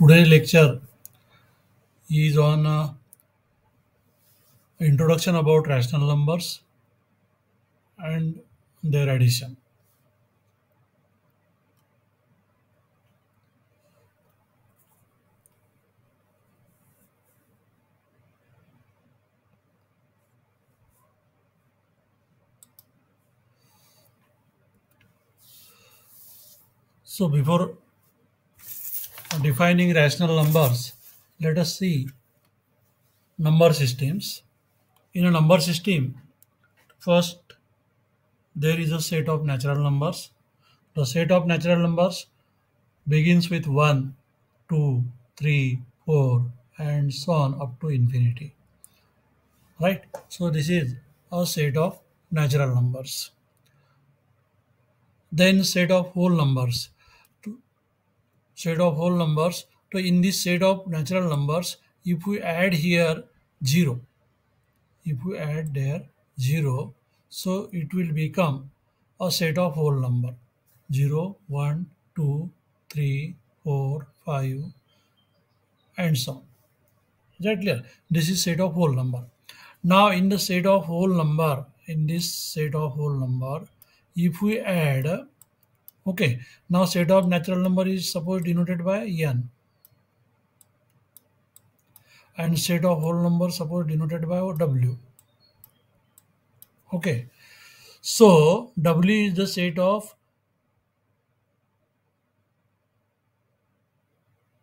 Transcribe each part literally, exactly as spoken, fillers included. Today's lecture is on uh, introduction about rational numbers and their addition. So before defining rational numbers, let us see number systems. In a number system, first there is a set of natural numbers. The set of natural numbers begins with one, two, three, four and so on up to infinity. Right? So this is a set of natural numbers. Then set of whole numbers. set of whole numbers. So in this set of natural numbers, if we add here zero, if we add there zero, so it will become a set of whole number. zero, one, two, three, four, five and so on. Is that clear? This is set of whole number. Now in the set of whole number, in this set of whole number, if we add, okay, now set of natural number is suppose denoted by n, and set of whole number suppose denoted by w. Okay, so w is the set of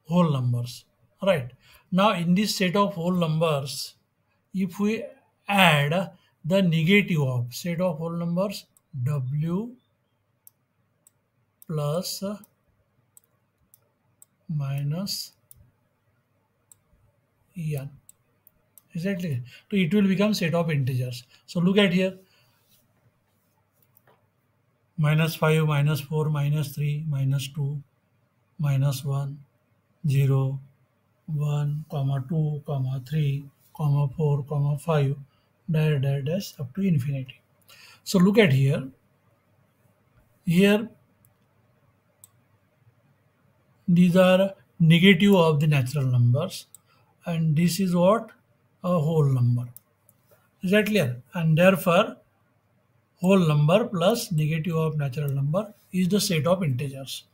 whole numbers. Right. Now in this set of whole numbers, if we add the negative of set of whole numbers, w plus minus n. Exactly. So it will become set of integers. So look at here. minus five, minus four, minus three, minus two, minus one, zero, one, two, three, four, five, dash, dash, dash, up to infinity. So look at here. Here these are negative of the natural numbers, and this is what, a whole number. Is that clear? And therefore whole number plus negative of natural number is the set of integers.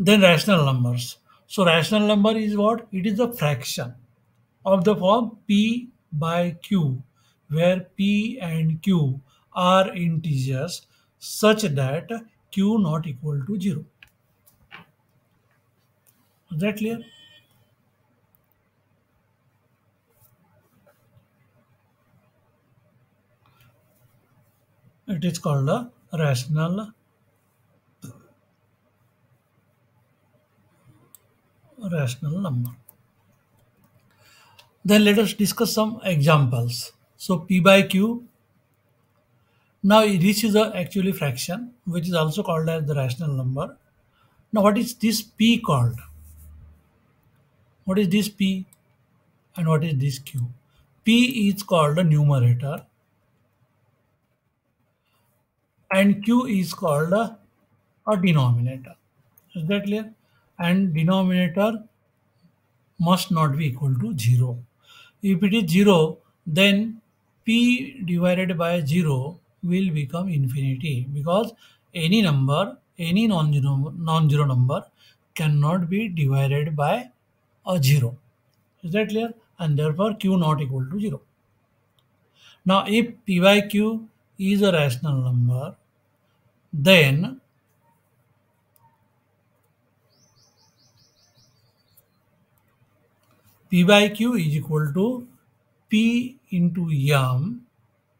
Then rational numbers. So rational number is what? It is the fraction of the form p by q, where p and q are integers such that q not equal to zero. Is that clear? It is called a rational rational number. Then let us discuss some examples. So p by q. Now this is a actually fraction, which is also called as the rational number. Now what is this p called? What is this p and what is this q? P is called a numerator and q is called a, a denominator. Is that clear? And denominator must not be equal to zero. If it is zero, then p divided by zero will become infinity, because any number, any non-zero non-zero number cannot be divided by a zero. Is that clear? And therefore q not equal to zero. Now if p by q is a rational number, then p by q is equal to p into m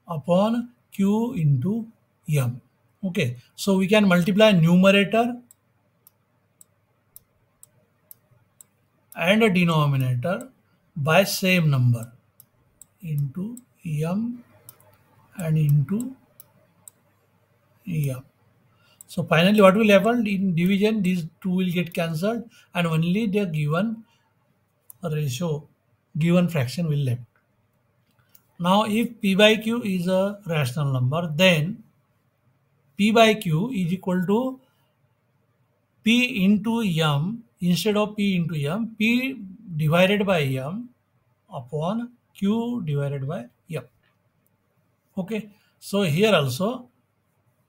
upon q into m. Okay, so we can multiply numerator and a denominator by same number into m and into m. So finally what will happen in division, these two will get cancelled and only the given ratio, given fraction will left. Now if p by q is a rational number, then p by q is equal to p into m instead of P into M, P divided by M upon Q divided by M. Okay, so here also,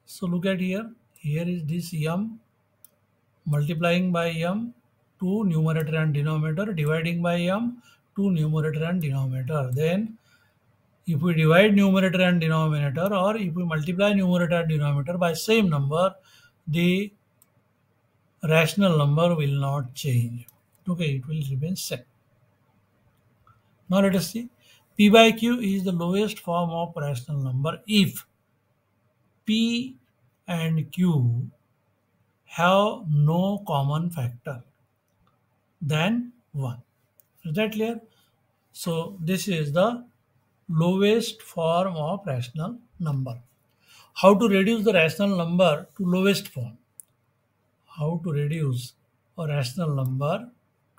so look at here, here is this M multiplying by M to numerator and denominator, dividing by M to numerator and denominator. Then if we divide numerator and denominator, or if we multiply numerator and denominator by same number, the rational number will not change. Okay, it will remain same. Now let us see. P by Q is the lowest form of rational number if P and Q have no common factor than one. Is that clear? So this is the lowest form of rational number. How to reduce the rational number to lowest form? How to reduce a rational number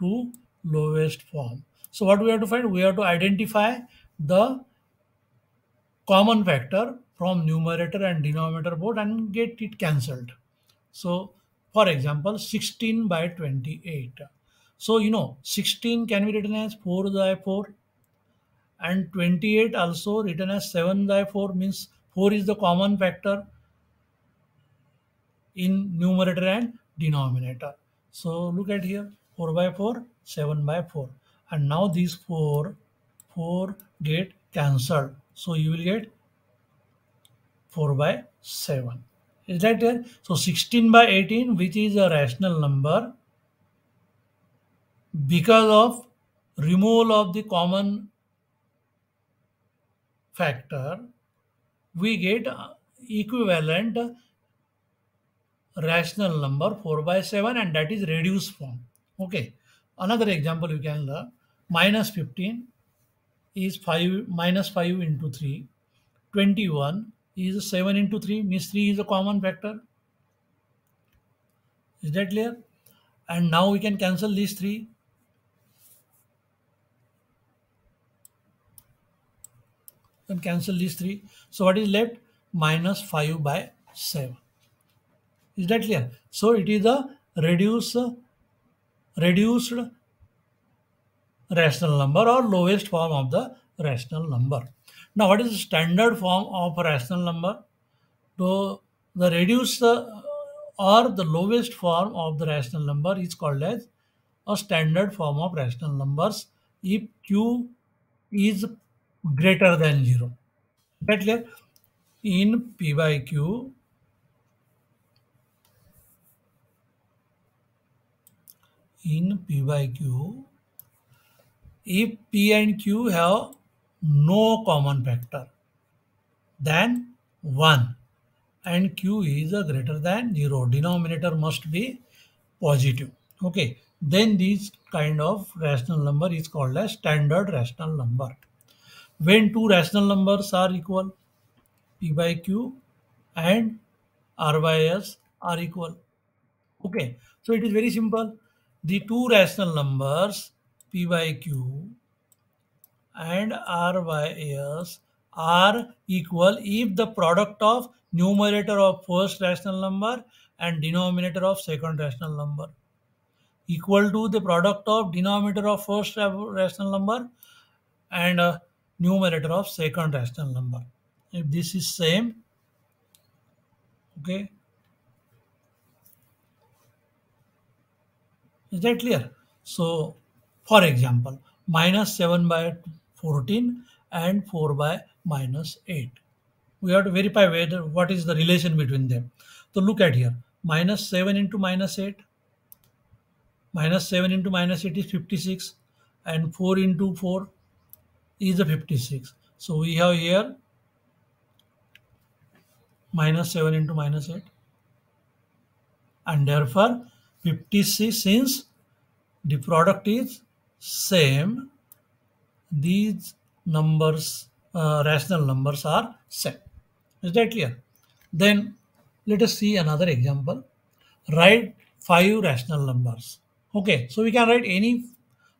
to lowest form? So what we have to find? We have to identify the common factor from numerator and denominator both and get it cancelled. So for example, sixteen by twenty-eight. So you know, sixteen can be written as four by four. And twenty-eight also written as seven by four, means four is the common factor in numerator and denominator. So look at here, four by four, seven by four. And now these four, four get cancelled. So you will get four by seven. Is that clear? So sixteen by eighteen, which is a rational number because of removal of the common factor, we get equivalent rational number four by seven, and that is reduced form. Okay, another example you can learn. Minus fifteen is five, minus five into three. twenty-one is seven into three, means three is a common factor. Is that clear? And now we can cancel these three. And cancel these three. So what is left? Minus five by seven. Is that clear? So it is a reduced, reduced rational number or lowest form of the rational number. Now what is the standard form of rational number? So the reduced or the lowest form of the rational number is called as a standard form of rational numbers if Q is greater than zero. That clear? In P by Q, in P by Q, if P and Q have no common factor than one, and Q is greater than zero, denominator must be positive. Okay, then this kind of rational number is called as standard rational number. When two rational numbers are equal, P by Q and R by S are equal. Okay, so it is very simple. The two rational numbers, P by Q and R by S, are equal if the product of numerator of first rational number and denominator of second rational number equal to the product of denominator of first rational number and uh, numerator of second rational number. If this is same, okay, is that clear? So for example, minus seven by fourteen and four by minus eight. We have to verify whether what is the relation between them. So look at here, minus seven into minus eight. Minus seven into minus eight is fifty-six, and four into four is a fifty-six. So we have here minus seven into minus eight, and therefore fifty-six, since the product is same, these numbers, uh, rational numbers are same. Is that clear? Then let us see another example. Write five rational numbers. Okay, so we can write any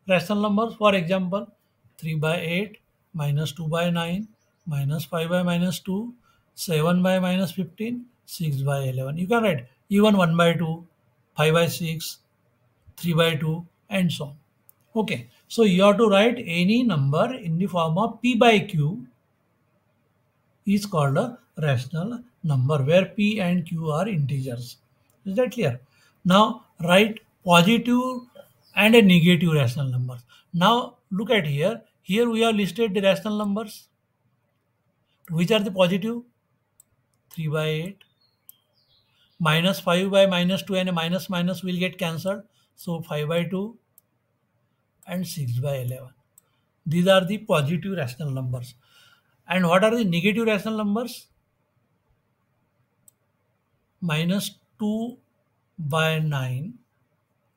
rational numbers. For example, three by eight, minus two by nine, minus five by minus two, seven by minus fifteen, six by eleven. You can write even one by two, five by six, three by two and so on. Okay, so you have to write any number in the form of P by Q is called a rational number where P and Q are integers. Is that clear? Now write positive and a negative rational numbers. Now look at here. Here we have listed the rational numbers. Which are the positive? three by eight. minus five by minus two and a minus minus will get cancelled. So five by two and six by eleven. These are the positive rational numbers. And what are the negative rational numbers? minus two by nine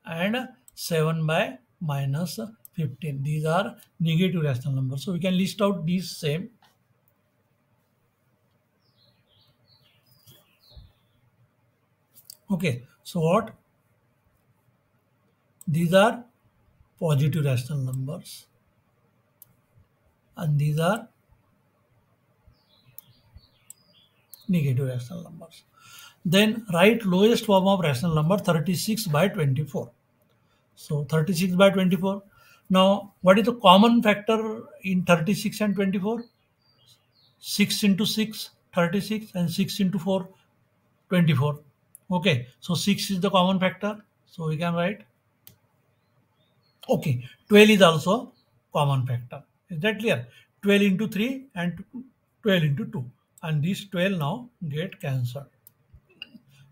and seven by minus fifteen. These are negative rational numbers. So we can list out these same. Okay, so what? These are positive rational numbers and these are negative rational numbers. Then write lowest form of rational number thirty-six by twenty-four. So thirty-six by twenty-four. Now what is the common factor in thirty-six and twenty-four? six into six, thirty-six, and six into four, twenty-four. Okay, so six is the common factor. So we can write. Okay, twelve is also common factor. Is that clear? twelve into three and twelve into two. And these twelve now get cancelled.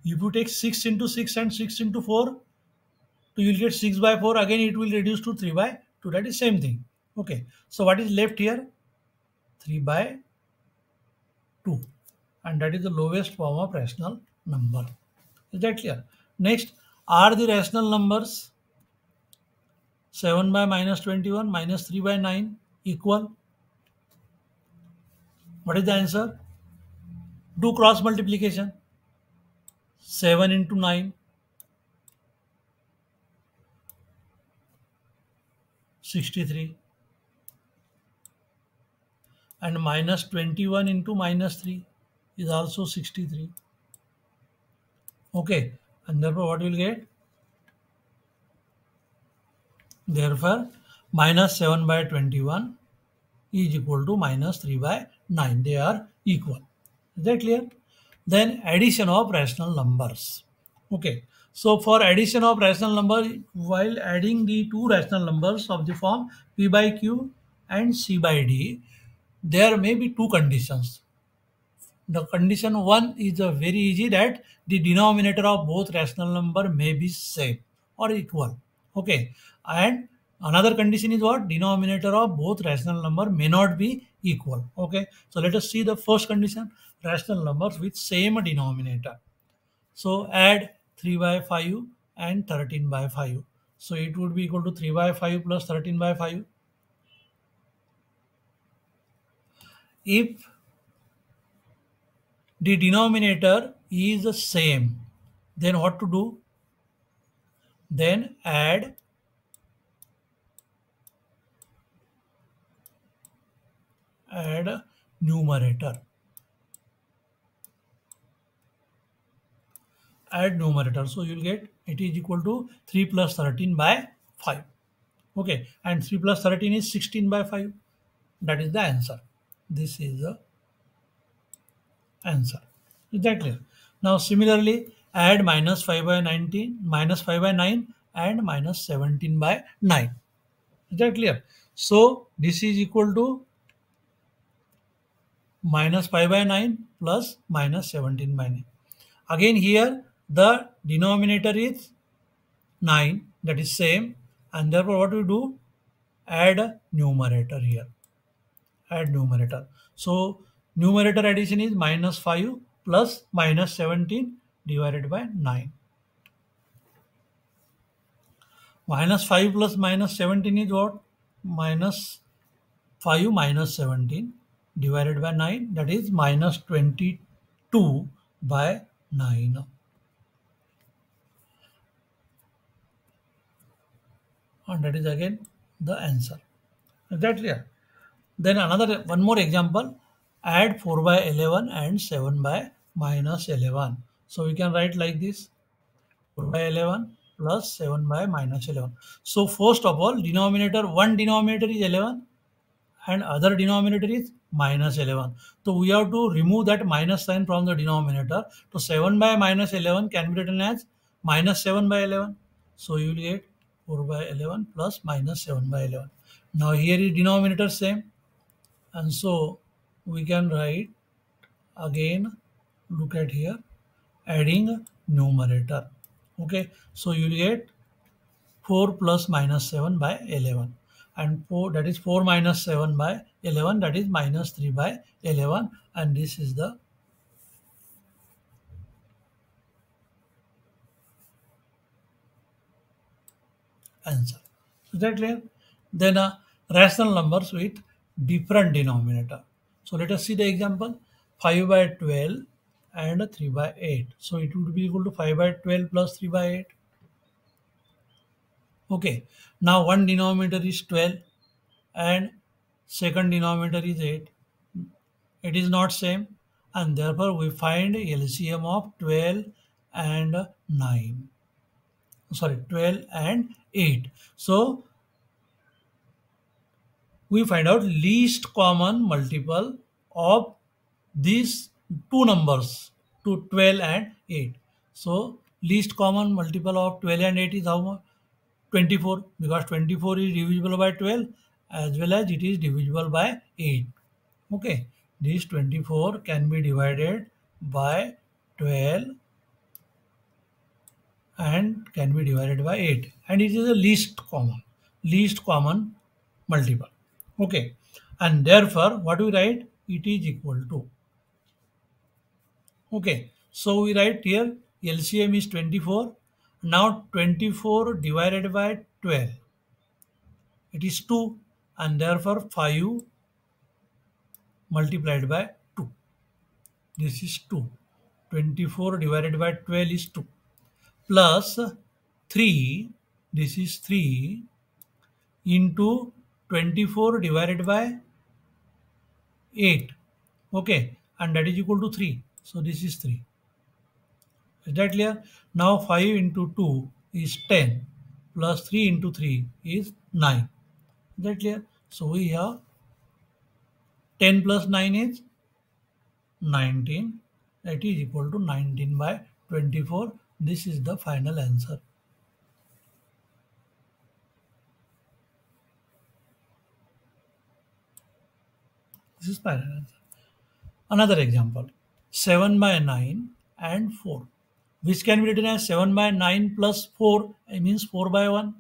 If you take six into six and six into four, so you will get six by four. Again, it will reduce to three by two. That is same thing. Okay, so what is left here? three by two. And that is the lowest form of rational number. Is that clear? Next, are the rational numbers seven by minus twenty-one minus three by nine equal? What is the answer? Do cross multiplication. seven into nine. sixty-three. And minus twenty-one into minus three is also sixty-three. Okay. And therefore what you will get? Therefore minus seven by twenty-one is equal to minus three by nine. They are equal. Is that clear? Then addition of rational numbers. Okay. So for addition of rational number, while adding the two rational numbers of the form P by Q and C by D, there may be two conditions. The condition one is a very easy, that the denominator of both rational number may be same or equal. Okay. And another condition is what? Denominator of both rational number may not be equal. Okay. So let us see the first condition. Rational numbers with same denominator. So add three by five and thirteen by five. So it would be equal to three by five plus thirteen by five. If the denominator is the same, then what to do? Then add add numerator. Add numerator. So you will get it is equal to three plus thirteen by five. Okay. And three plus thirteen is sixteen by five. That is the answer. This is the answer. Is that clear? Now similarly, add minus five by nineteen, minus five by nine and minus seventeen by nine. Is that clear? So this is equal to minus five by nine plus minus seventeen by nine. Again here the denominator is nine, that is same, and therefore what we do? Add a numerator here. Add numerator. So numerator addition is minus five plus minus seventeen divided by nine. minus five plus minus seventeen is what? minus five minus seventeen divided by nine, that is minus twenty-two by nine. And that is again the answer. Is that clear? Then another one more example. Add four by eleven and seven by minus eleven. So we can write like this. four by eleven plus seven by minus eleven. So first of all, denominator, one denominator is eleven and other denominator is minus eleven. So we have to remove that minus sign from the denominator. So seven by minus eleven can be written as minus seven by eleven. So you will get four by eleven plus minus seven by eleven. Now here is denominator same, and so we can write again, look at here, adding numerator. Okay, so you will get four plus minus seven by eleven, and four, that is four minus seven by eleven, that is minus three by eleven, and this is the answer. Is that clear? Then uh, rational numbers with different denominator. So let us see the example. five by twelve and three by eight. So it would be equal to five by twelve plus three by eight. Okay. Now one denominator is twelve and second denominator is eight. It is not same, and therefore we find L C M of twelve and nine. Sorry, twelve and eight. So we find out least common multiple of these two numbers, to twelve and eight. So least common multiple of twelve and eight is how much? twenty-four, because twenty-four is divisible by twelve as well as it is divisible by eight. Okay, this twenty-four can be divided by twelve and can be divided by eight, and it is the least common least common multiple. Okay, and therefore what we write, it is equal to, okay, so we write here L C M is twenty-four. Now twenty-four divided by twelve, it is two, and therefore five multiplied by two, this is two. twenty-four divided by twelve is two, plus three, this is three, into twenty-four divided by eight. Okay, and that is equal to three. So this is three. Is that clear? Now five into two is ten, plus three into three is nine. Is that clear? So we have ten plus nine is nineteen. That is equal to nineteen by twenty-four. This is the final answer. This is final answer. Another example, seven by nine and four, which can be written as seven by nine plus four, it means four by one.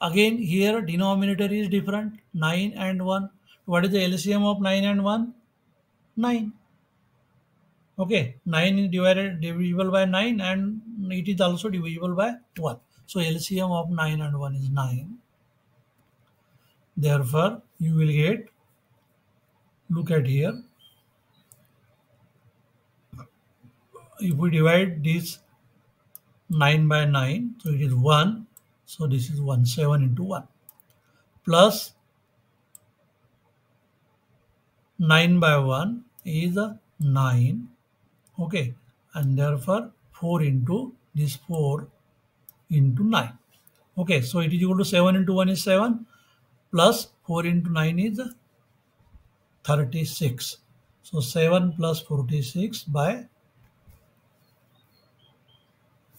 Again, here denominator is different, nine and one. What is the L C M of nine and one? nine. Okay, nine is divided, divisible by nine, and it is also divisible by one. So L C M of nine and one is nine. Therefore, you will get, look at here, if we divide this nine by nine, so it is one, so this is one, seven into one, plus nine by one is nine. Okay, and therefore four into this, four into nine. Okay, so it is equal to seven into one is seven, plus four into nine is thirty-six. So seven plus forty-six by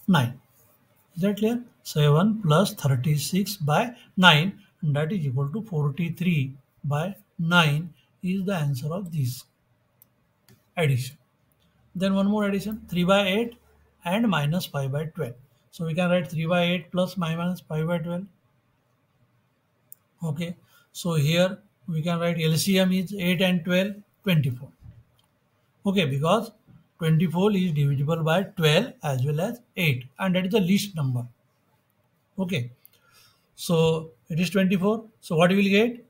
nine. Is that clear? seven plus thirty-six by nine, and that is equal to forty-three by nine is the answer of this addition. Then one more addition, three by eight and minus five by twelve. So we can write three by eight plus minus five by twelve. Okay, so here we can write L C M is eight and twelve, twenty-four. Okay, because twenty-four is divisible by twelve as well as eight, and that is the least number. Okay, so it is twenty-four. So what we will get?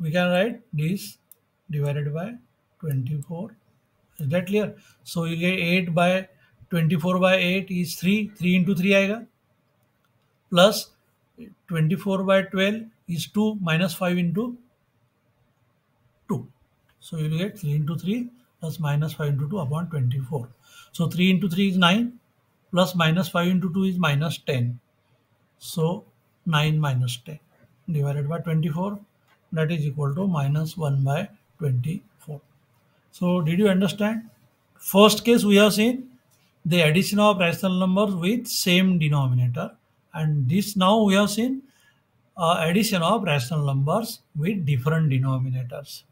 We can write this divided by twenty-four. Is that clear? So you get eight by twenty-four by eight is three, three into three आएगा, plus twenty-four by twelve is two, minus five into two. So you will get three into three plus minus five into two upon twenty-four. So three into three is nine, plus minus five into two is minus ten. So nine minus ten divided by twenty-four, that is equal to minus one by twenty-four. So did you understand? First case we have seen the addition of rational numbers with same denominator, and this now we have seen uh, addition of rational numbers with different denominators.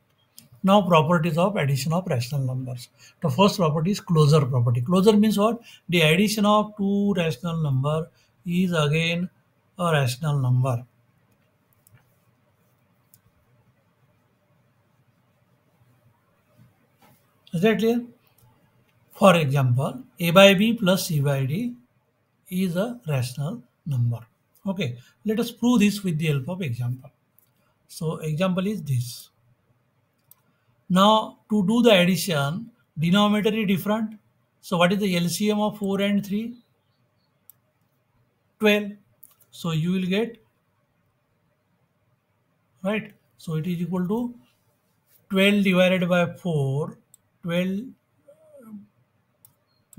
Now properties of addition of rational numbers. The first property is closure property. Closure means what? The addition of two rational numbers is again a rational number. Is that clear? For example, A by B plus C by D is a rational number. Okay, let us prove this with the help of example. So example is this. Now to do the addition, denominator is different. So what is the L C M of four and three? twelve. So you will get, right? So it is equal to twelve divided by four. twelve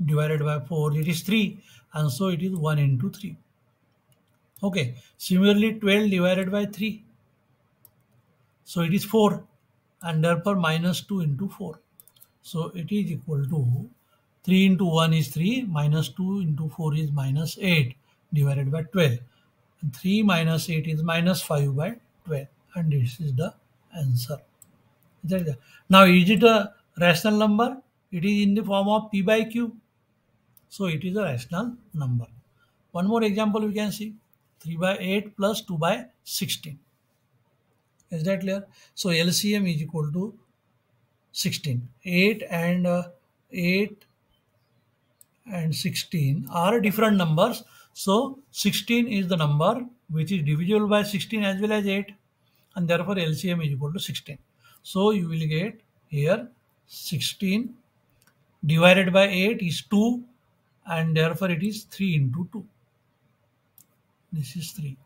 divided by four, it is three, and so it is one into three. Okay, similarly twelve divided by three, so it is four, and therefore minus two into four. So it is equal to three into one is three, minus two into four is minus eight, divided by twelve. And three minus eight is minus five by twelve, and this is the answer. Now is it a rational number? It is in the form of P by Q. So it is a rational number. One more example we can see. three by eight plus two by sixteen. Is that clear? So L C M is equal to sixteen. eight and uh, eight and sixteen are different numbers. So sixteen is the number which is divisible by sixteen as well as eight, and therefore L C M is equal to sixteen. So you will get here sixteen divided by eight is two, and therefore it is three into two. This is three.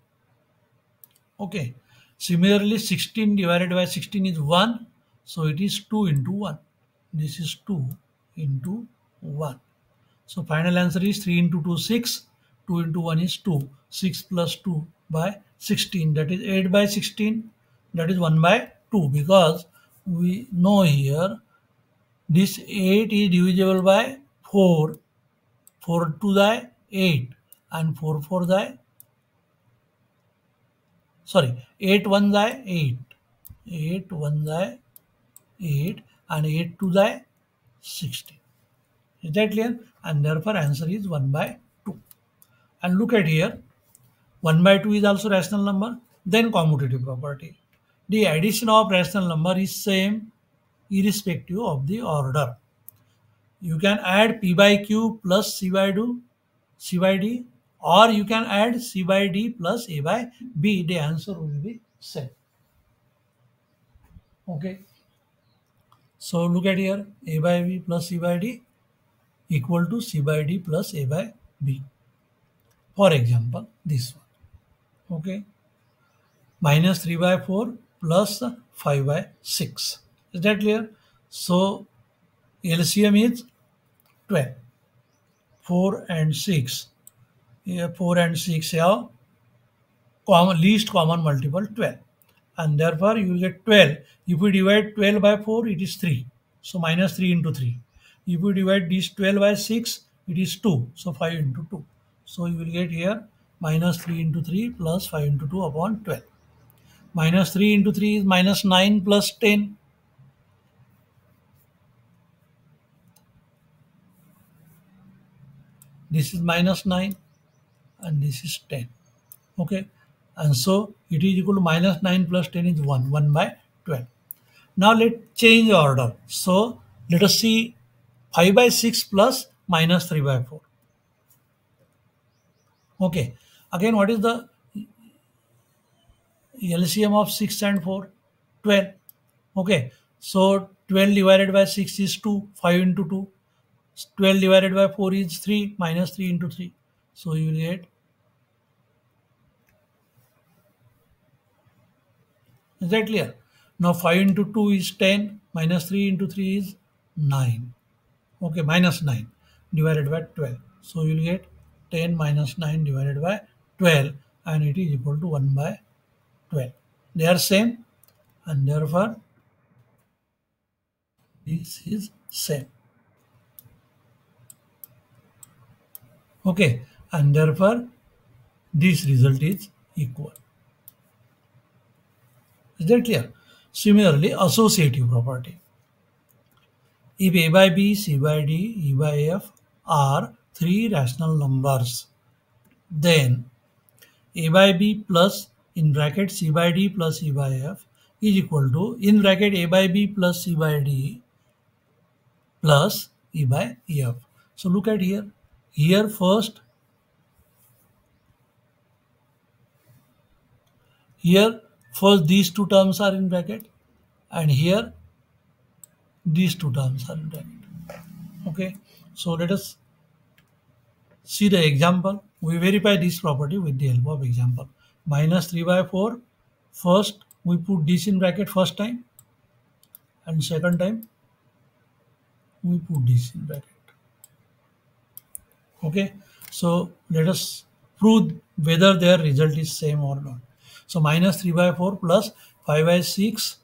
Okay. Similarly, sixteen divided by sixteen is one. So it is two into one. This is two into one. So final answer is three into two, six. two into one is two. six plus two by sixteen. That is eight by sixteen. That is one by two. Because we know here this eight is divisible by four. four to the eight. And four for the Sorry, eight one thy eight, eight one thy eight, and eight two thy sixteen. Is that clear? And therefore answer is one by two. And look at here, one by two is also rational number. Then commutative property. The addition of rational number is same irrespective of the order. You can add P by Q plus C by D, C by D. Or you can add C by D plus A by B. The answer will be same. Okay. So look at here. A by B plus C by D equal to C by D plus A by B. For example, this one. Okay. Minus three by four plus five by six. Is that clear? So L C M is twelve. four and six. Here four and six have common, least common multiple twelve, and therefore you will get twelve. If we divide twelve by four, it is three. So minus three into three. If we divide this twelve by six, it is two. So five into two. So you will get here minus three into three plus five into two upon twelve. Minus three into three is minus nine plus ten. This is minus nine. And this is ten. Okay, and so it is equal to minus nine plus ten is one, one by twelve. Now let's change order. So let us see five by six plus minus three by four. Okay, again, what is the L C M of six and four? twelve. Okay, so twelve divided by six is two, five into two. twelve divided by four is three, minus three into three. So you will get, is that clear? Now five into two is ten, minus three into three is nine. Okay, minus nine. divided by twelve. So you will get ten minus nine divided by twelve, and it is equal to one by twelve. They are same, and therefore this is same. Okay, and therefore this result is equal. Is that clear? Similarly, associative property. If A by B, C by D, E by F are three rational numbers, then A by B plus in bracket C by D plus E by F is equal to in bracket A by B plus C by D plus E by F. So look at here. Here first, here first these two terms are in bracket, and here these two terms are in bracket. Okay, so let us see the example. We verify this property with the help of example. Minus three by four, first we put this in bracket first time, and second time we put this in bracket. Okay, so let us prove whether their result is same or not. So minus three by four plus five by six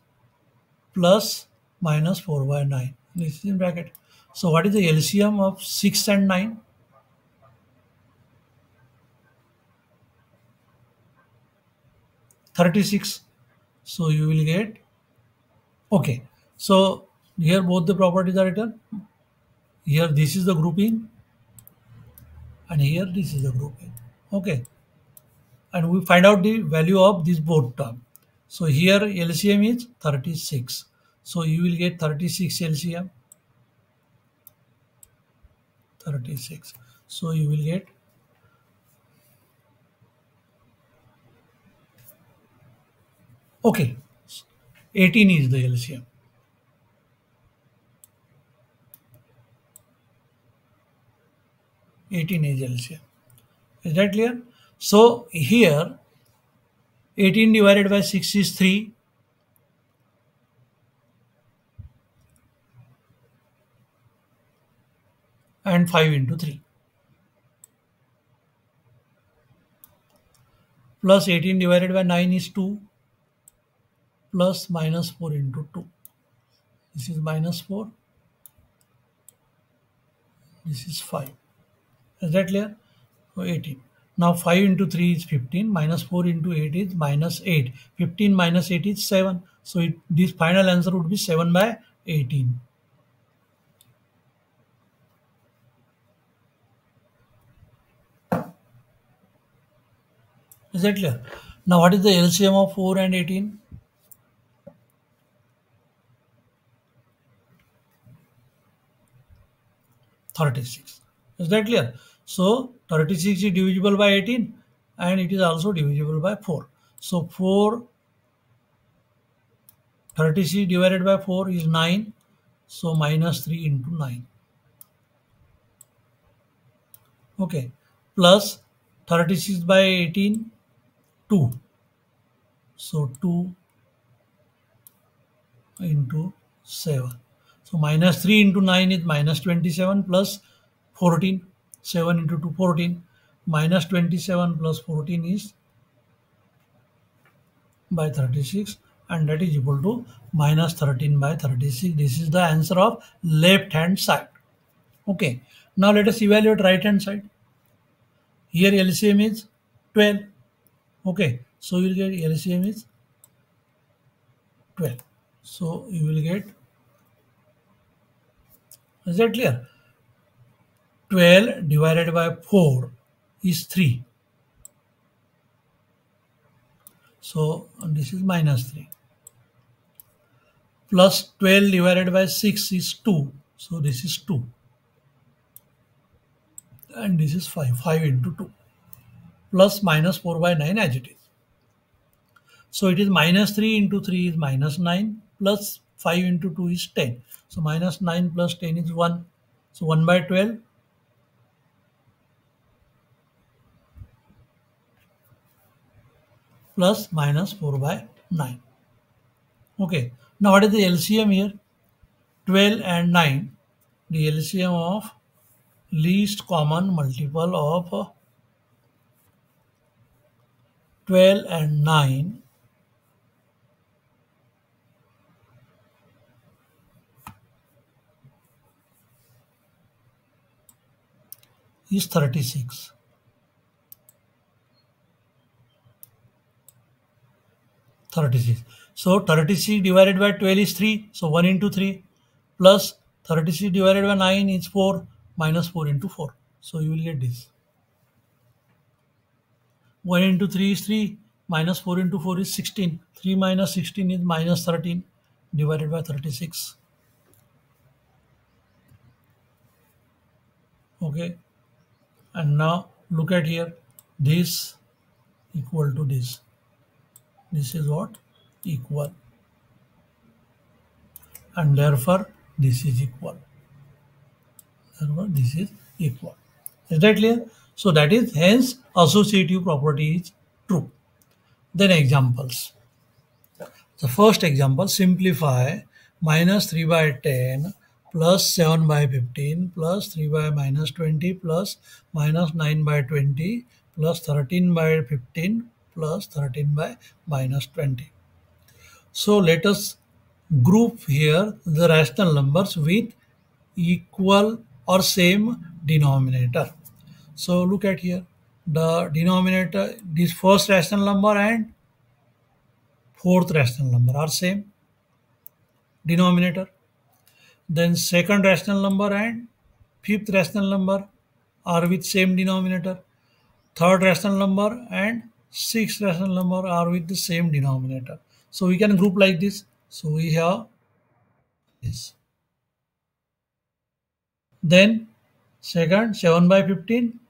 plus minus four by nine. This is in bracket. So what is the L C M of six and nine? thirty-six. So you will get, okay. So here both the properties are written. Here this is the grouping, and here this is the grouping. Okay. And we find out the value of this both term. So here L C M is thirty-six. So you will get thirty-six L C M. thirty-six. So you will get okay. eighteen is the L C M. eighteen is L C M. Is that clear? So here eighteen divided by six is three. And five into three. Plus eighteen divided by nine is two. Plus minus four into two. This is minus four. This is five. Is that clear? So eighteen. Now five into three is fifteen. Minus four into eight is minus eight. fifteen minus eight is seven. So it, this final answer would be seven by eighteen. Is that clear? Now what is the L C M of four and eighteen? thirty-six. Is that clear? So thirty-six is divisible by eighteen, and it is also divisible by four. So four, thirty-six divided by four is nine. So minus three into nine. Okay. Plus thirty-six by eighteen, two. So two into seven. So minus three into nine is minus twenty-seven plus fourteen. seven into two, fourteen. Minus twenty-seven plus fourteen is by thirty-six, and that is equal to minus thirteen by thirty-six. This is the answer of left hand side. Okay. Now let us evaluate right hand side. Here L C M is twelve. Okay. So you will get L C M is twelve. So you will get, is that clear? twelve divided by four is three. So this is minus three. Plus twelve divided by six is two. So this is two. And this is five. five into two. Plus minus four by nine as it is. So it is minus three into three is minus nine. Plus five into two is ten. So minus nine plus ten is one. So one by twelve. Plus minus four by nine. Okay. Now what is the L C M here? twelve and nine. The L C M of least common multiple of twelve and nine. Is thirty-six. thirty-six. So thirty-six divided by twelve is three. So one into three plus thirty-six divided by nine is four minus four into four. So you will get this. one into three is three minus four into four is sixteen. three minus sixteen is minus thirteen divided by thirty-six. Okay. And now look at here, this equal to this. This is what? Equal. And therefore, this is equal. Therefore, this is equal. Is that clear? So that is, hence, associative property is true. Then examples. The first example, simplify minus three by ten plus seven by fifteen, plus three by minus twenty, plus minus nine by twenty, plus thirteen by fifteen, plus thirteen by minus twenty. So let us group here the rational numbers with equal or same denominator. So look at here, the denominator, this first rational number and fourth rational number are same denominator. Then second rational number and fifth rational number are with same denominator. Third rational number and sixth rational number are with the same denominator. So we can group like this. So we have this. Then second, seven by fifteen,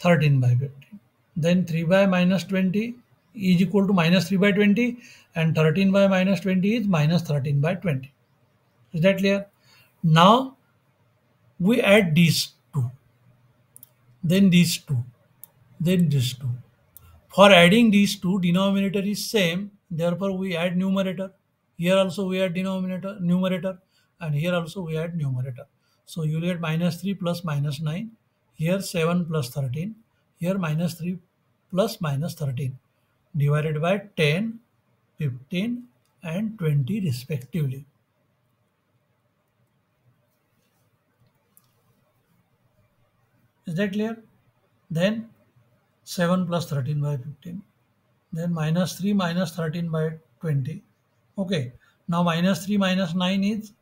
thirteen by fifteen. Then three by minus twenty is equal to minus three by twenty, and thirteen by minus twenty is minus thirteen by twenty. Is that clear? Now we add these two, then these two, then these two. For adding these two, denominator is same, therefore we add numerator. Here also we add denominator, numerator, and here also we add numerator. So you will get minus three plus minus nine, here seven plus thirteen, here minus three plus minus thirteen, divided by ten, fifteen and twenty respectively. Is that clear? Then seven plus thirteen by fifteen, then minus three minus thirteen by twenty. Okay, now minus three minus nine is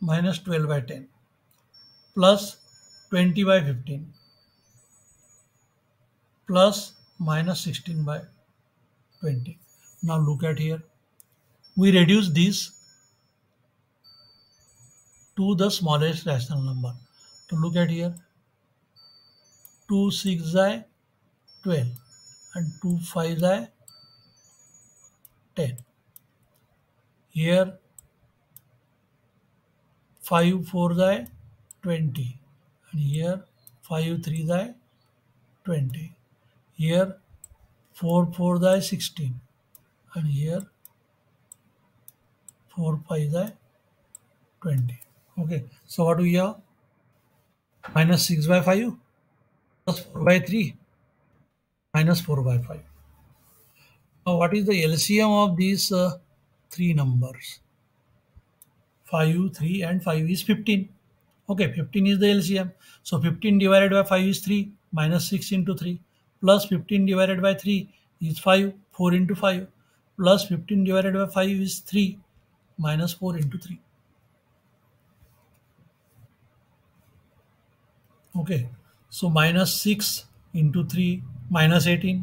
minus twelve by ten, plus twenty by fifteen, plus minus sixteen by twenty. Now look at here, we reduce this to the smallest rational number. So look at here, two six by twelve and two five by ten. Here five four by twenty, and here five three by twenty. Here four four by sixteen, and here four five by twenty. Okay, so what do we have? Minus six by five, plus four by three, minus four by five. Now what is the L C M of these uh, three numbers? five, three and five is fifteen. Okay, fifteen is the L C M. So fifteen divided by five is three, minus six into three. Plus fifteen divided by three is five, four into five. Plus fifteen divided by five is three, minus four into three. Okay, so minus six into three, minus eighteen.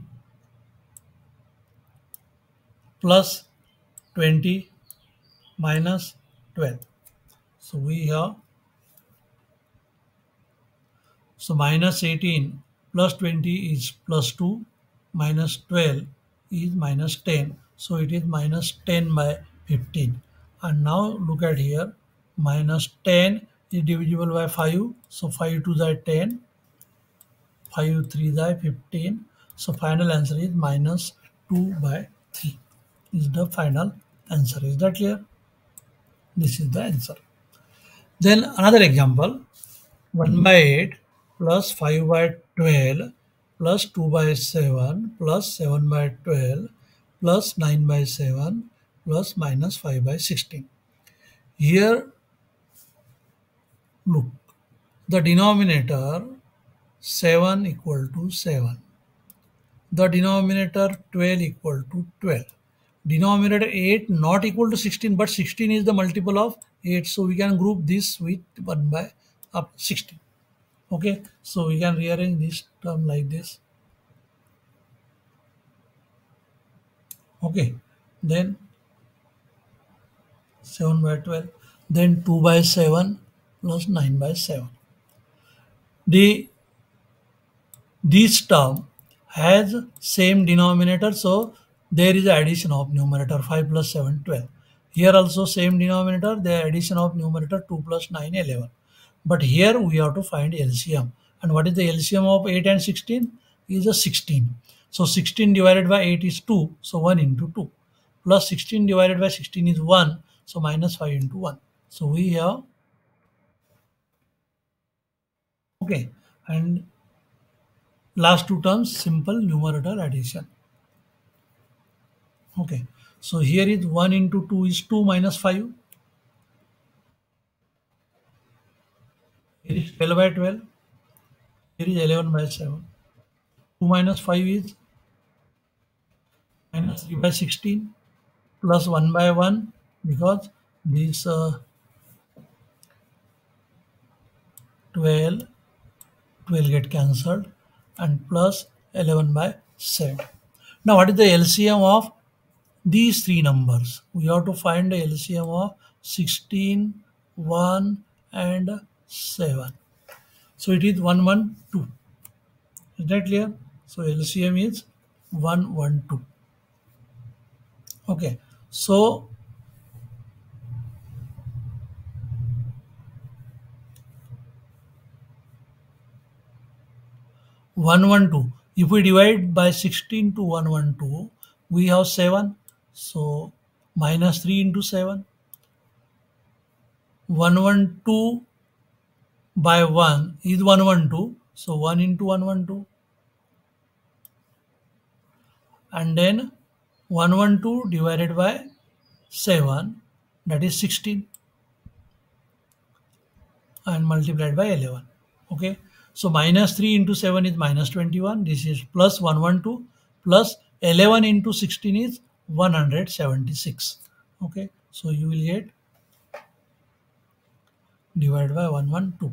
Plus twenty, minus twelve. So we have, so minus eighteen plus twenty is plus two, minus twelve is minus ten. So it is minus ten by fifteen. And now look at here, minus ten is divisible by five. So five two by ten, five three by fifteen. So final answer is minus two by three is the final answer. Is that clear? This is the answer. Then another example, one by eight plus five by twelve plus two by seven plus seven by twelve plus nine by seven plus minus five by sixteen. Here, look, the denominator seven equal to seven. The denominator twelve equal to twelve. Denominator eight not equal to sixteen, but sixteen is the multiple of eight. So we can group this with one by sixteen. Okay, so we can rearrange this term like this. Okay, then seven by twelve, then two by seven plus nine by seven. The, this term has same denominator, so there is addition of numerator, five plus seven, twelve. Here also same denominator, the addition of numerator, two plus nine, eleven. But here we have to find L C M. And what is the L C M of eight and sixteen? Is a sixteen. So sixteen divided by eight is two. So one into two. Plus sixteen divided by sixteen is one. So minus five into one. So we have. Okay. And last two terms, simple numerator addition. Okay. So here is one into two is two minus five. Here is twelve by twelve, here is eleven by seven, two minus five is minus three by sixteen, plus one by one, because this uh, twelve, twelve get cancelled, and plus eleven by seven. Now what is the L C M of these three numbers? We have to find the L C M of sixteen, one and seven. So it is one, one, two. Is that clear? So L C M is one, one, two. Okay. So one, one, two. If we divide by sixteen to one, one, two, we have seven. So minus three into seven. one, one, two. By one is one, one, two, so one into one, one, two, and then one, one, two divided by seven, that is sixteen, and multiplied by eleven. Okay, so minus three into seven is minus twenty-one, this is plus one, one, two, plus eleven into sixteen is one hundred seventy-six. Okay, so you will get divided by one, one, two.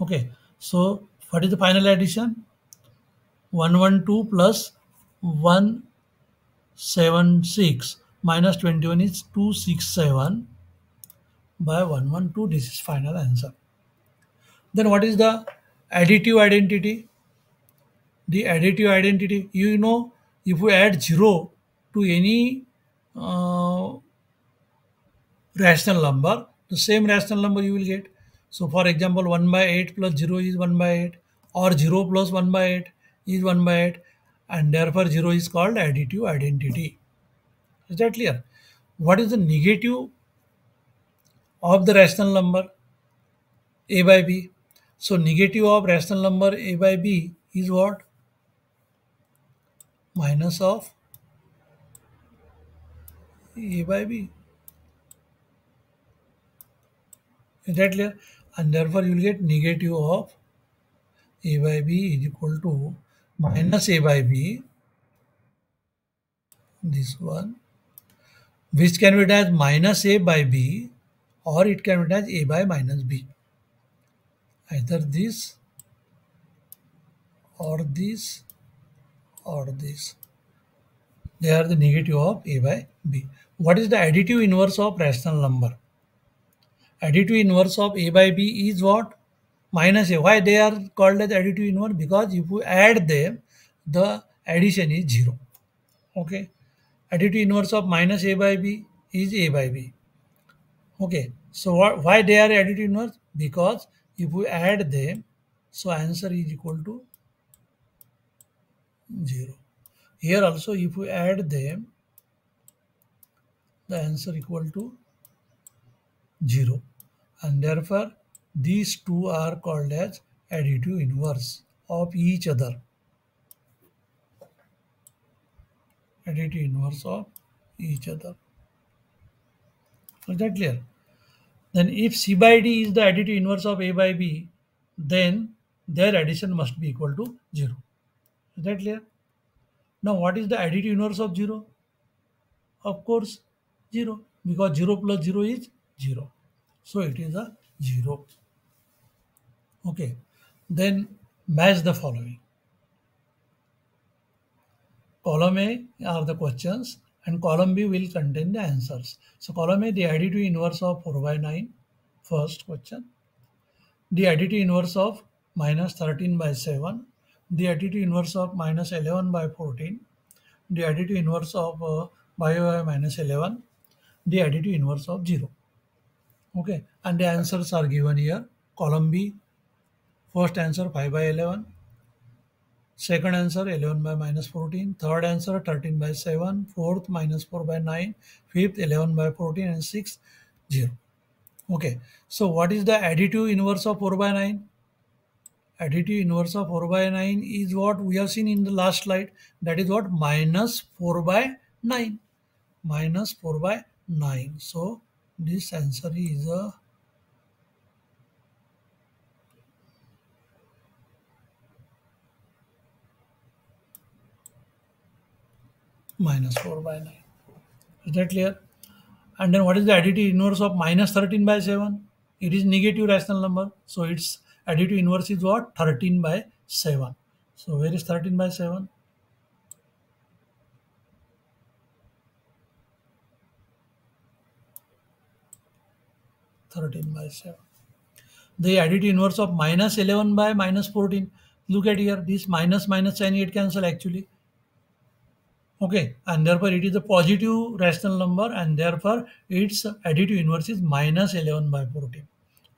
Okay, so what is the final addition? one, one, two plus one, seven, six minus twenty-one is two, six, seven by one, one, two. This is final answer. Then what is the additive identity? The additive identity, you know, if we add zero to any uh, rational number, the same rational number you will get. So for example, one by eight plus zero is one by eight, or zero plus one by eight is one by eight, and therefore zero is called additive identity. Is that clear? What is the negative of the rational number? A by B. So negative of rational number A by B is what? Minus of A by B. Is that clear? And therefore you will get negative of A by B is equal to minus A by B, this one, which can be written as minus A by B, or it can be written as A by minus B. Either this or this or this. They are the negative of A by B. What is the additive inverse of rational number? Additive inverse of A by B is what? Minus A. Why they are called as additive inverse? Because if we add them, the addition is zero. Okay. Additive inverse of minus A by B is A by B. Okay. So what, why they are additive inverse? Because if we add them, so answer is equal to zero. Here also, if we add them, the answer equal to zero. and therefore these two are called as additive inverse of each other. Additive inverse of each other. Is that clear? Then if C by D is the additive inverse of A by B, then their addition must be equal to zero. Is that clear? Now what is the additive inverse of zero? Of course, zero, because zero plus zero is zero. So it is a zero. Okay. Then match the following. Column A are the questions and column B will contain the answers. So column A, the additive inverse of four by nine, first question. The additive inverse of minus thirteen by seven. The additive inverse of minus eleven by fourteen. The additive inverse of uh, by, by minus eleven. The additive inverse of zero. Okay, and the answers are given here. Column B, first answer five by eleven. Second answer eleven by minus fourteen, third answer thirteen by seven, fourth minus four by nine, fifth eleven by fourteen, and sixth zero. Okay, so what is the additive inverse of four by nine? Additive inverse of four by nine is what we have seen in the last slide. That is what? Minus four by nine. Minus four by nine. So this answer is a minus four by nine. Is that clear? And then what is the additive inverse of minus thirteen by seven? It is negative rational number. So its additive inverse is what? thirteen by seven. So where is thirteen by seven? thirteen by seven. The additive inverse of minus eleven by minus fourteen. Look at here. This minus minus sign, it cancel actually. Okay, and therefore it is a positive rational number and therefore its additive inverse is minus eleven by fourteen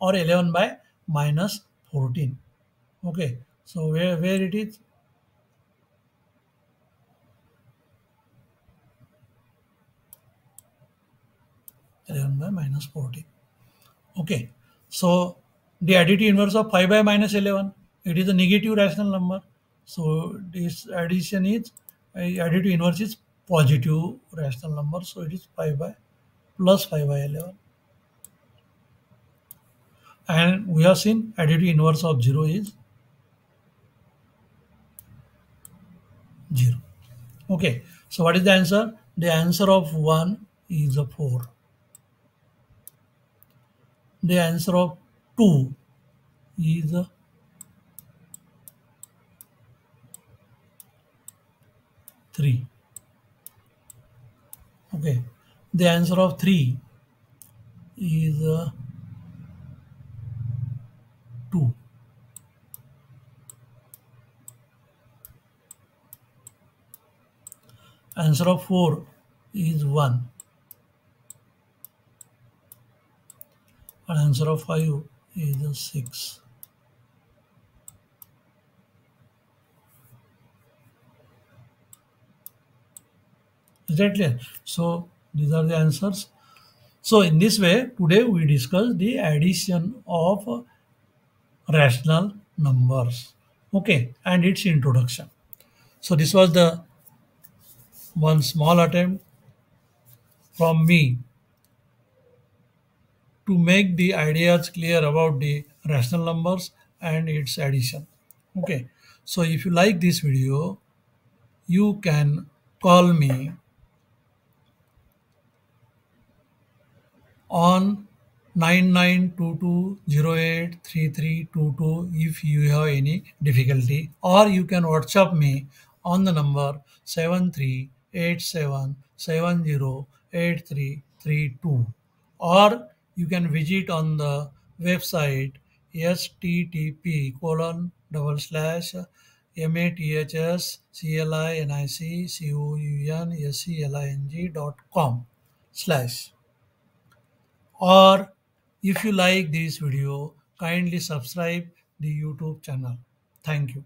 or eleven by minus fourteen. Okay, so where, where it is? eleven by minus fourteen. Okay, so the additive inverse of five by minus eleven, it is a negative rational number. So this addition is additive inverse is positive rational number, so it is five by plus five by eleven. And we have seen additive inverse of zero is zero. Okay, so what is the answer? The answer of one is a four. The answer of two is a three. Okay, the answer of three is uh, two. Answer of four is one. And answer of five is uh, six. Is that clear? So these are the answers. So in this way, today we discuss the addition of rational numbers. Okay, and its introduction. So this was the one small attempt from me to make the ideas clear about the rational numbers and its addition. Okay, so if you like this video, you can call me on nine nine two two zero eight three three two two if you have any difficulty, or you can WhatsApp me on the number seven three eight seven seven zero eight three three two, or you can visit on the website h t t p colon double slash mathscliniccounseling dot com slash. Or if you like this video, kindly subscribe the YouTube channel. Thank you.